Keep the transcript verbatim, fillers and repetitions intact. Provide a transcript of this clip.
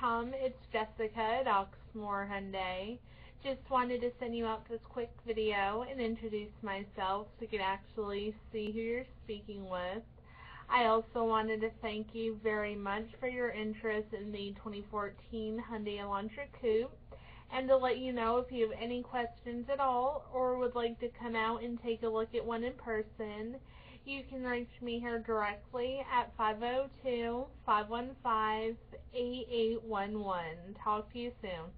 Tom, it's Jessica at Oxmoor Hyundai. Just wanted to send you out this quick video and introduce myself so you can actually see who you're speaking with. I also wanted to thank you very much for your interest in the twenty fourteen Hyundai Elantra Coupe, and to let you know if you have any questions at all or would like to come out and take a look at one in person, you can reach me here directly at five oh two, five one five, eight eight one one. Talk to you soon.